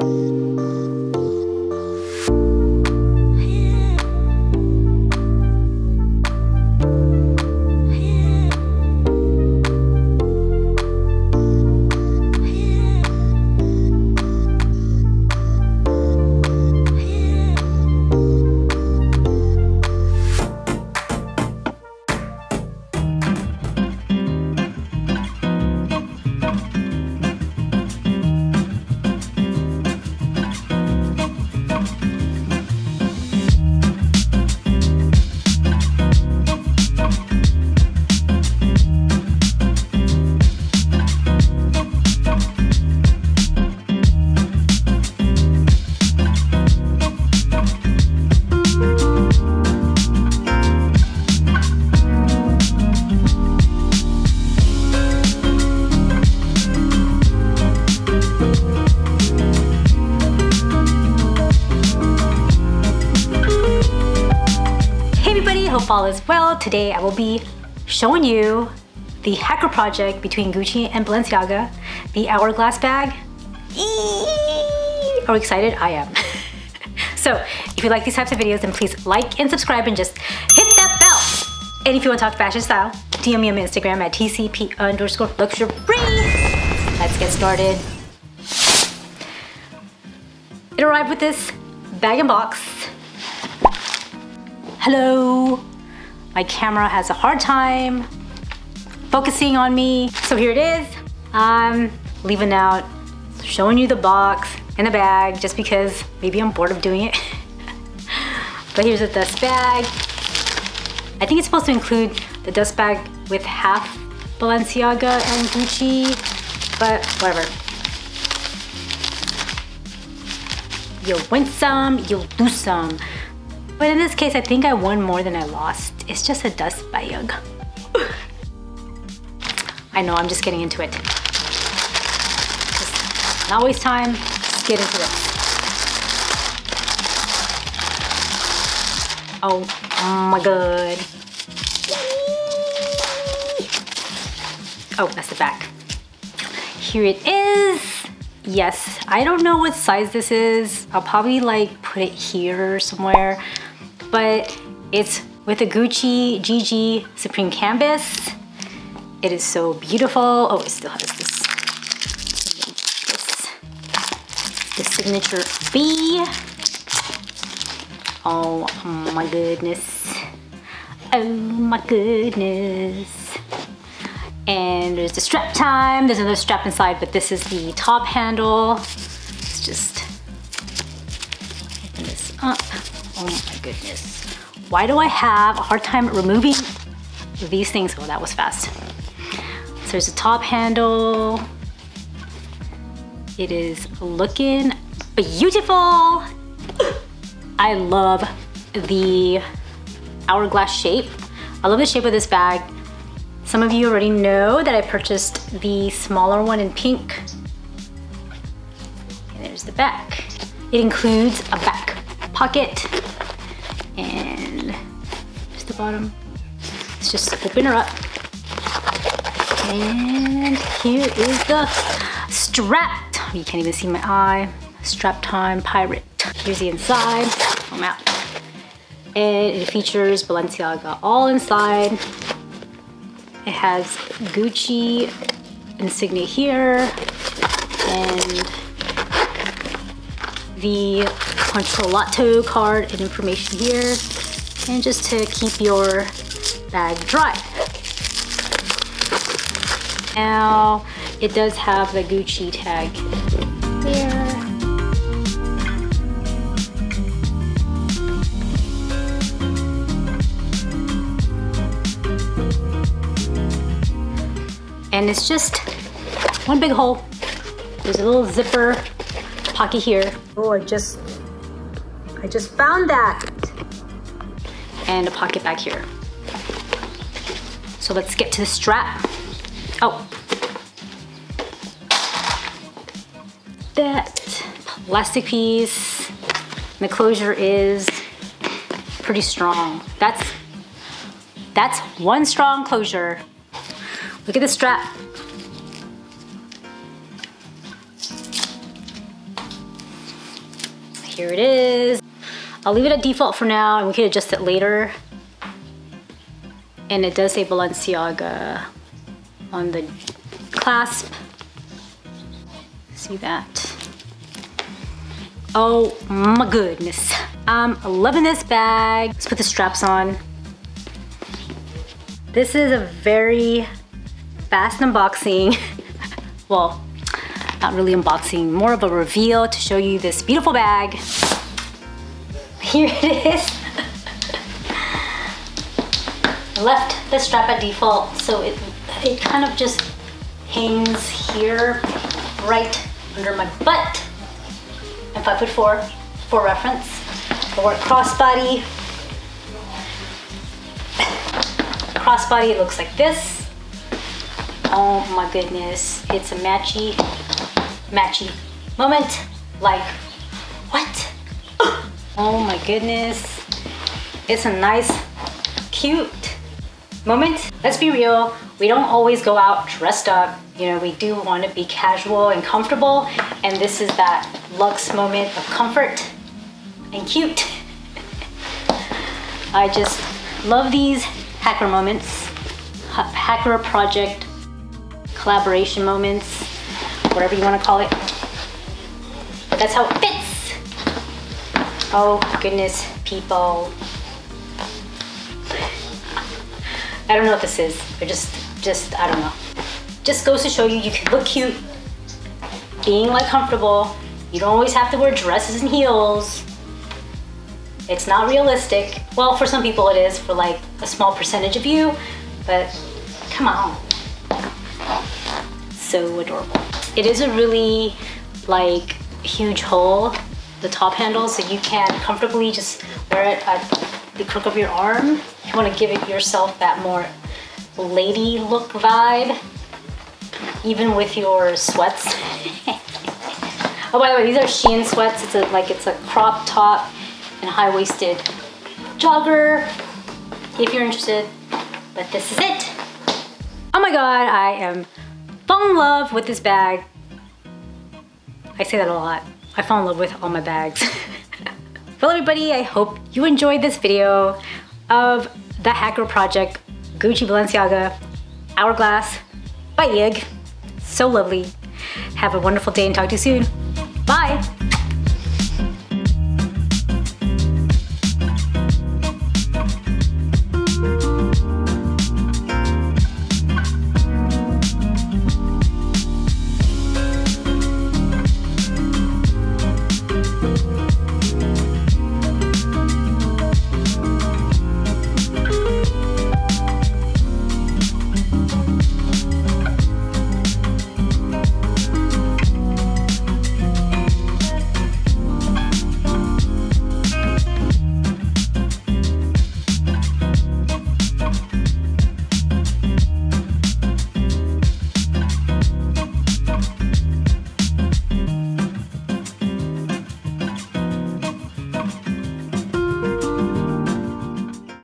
Hope all is well. Today I will be showing you the Hacker Project between Gucci and Balenciaga, the Hourglass bag. Eee! Are we excited? I am. So if you like these types of videos, then please like and subscribe and just hit that bell. And if you want to talk fashion style, DM me on Instagram at tcp_luxury. Let's get started. It arrived with this bag and box. Hello, my camera has a hard time focusing on me. So here it is. I'm leaving out showing you the box and the bag just because maybe I'm bored of doing it. But here's the dust bag. I think it's supposed to include the dust bag with half Balenciaga and Gucci, but whatever. You'll win some, you'll lose some. But in this case, I think I won more than I lost. It's just a dust bag. I know, I'm just getting into it. Just not waste time, just get into it. Oh my god. Oh, that's the back. Here it is. Yes, I don't know what size this is. I'll probably like put it here somewhere. But it's with a Gucci GG Supreme canvas. It is so beautiful. Oh, it still has this. The signature B. Oh my goodness. Oh my goodness. And there's the strap time. There's another strap inside, but this is the top handle. Let's just open this up. Oh my goodness. Why do I have a hard time removing these things? Oh, that was fast. So there's a top handle. It is looking beautiful. I love the hourglass shape. I love the shape of this bag. Some of you already know that I purchased the smaller one in pink. And there's the back. It includes a back pocket. And here's the bottom. Let's just open her up. And here is the strap. You can't even see my eye. Strap time pirate. Here's the inside. I'm out. And it features Balenciaga all inside. It has Gucci insignia here. And the Contralato card and information here, and just to keep your bag dry. Now, it does have the Gucci tag there. And it's just one big hole. There's a little zipper pocket here. Oh, I just found that. And a pocket back here. So let's get to the strap. Oh. That plastic piece. The closure is pretty strong. That's one strong closure. Look at the strap. Here it is. I'll leave it at default for now and we can adjust it later. And it does say Balenciaga on the clasp. See that? Oh my goodness. I'm loving this bag. Let's put the straps on. This is a very fast unboxing. Well, not really unboxing, more of a reveal to show you this beautiful bag. Here it is. I left the strap at default, so it kind of just hangs here, right under my butt. I'm 5'4" for reference. I wear crossbody. Crossbody looks like this. Oh my goodness, it's a matchy moment. Like, what? Oh my goodness, it's a nice, cute moment. Let's be real, we don't always go out dressed up. You know, we do want to be casual and comfortable, and this is that luxe moment of comfort and cute. I just love these hacker moments, Hacker Project collaboration moments, whatever you want to call it. But that's how it fits. Oh goodness, people. I don't know what this is. Or just I don't know. Just goes to show you, you can look cute, being like comfortable. You don't always have to wear dresses and heels. It's not realistic. Well, for some people it is, for like a small percentage of you, but come on. So adorable. It is a really like huge hole, the top handle, so you can comfortably just wear it at the crook of your arm. You want to give it yourself that more lady look vibe, even with your sweats. Oh, by the way, these are Shein sweats. It's a crop top and high-waisted jogger, if you're interested. But this is it. Oh my god, I am falling in love with this bag. I say that a lot. I fall in love with all my bags. Well, everybody, I hope you enjoyed this video of the Hacker Project Gucci Balenciaga Hourglass by Yig. So lovely. Have a wonderful day and talk to you soon. Bye.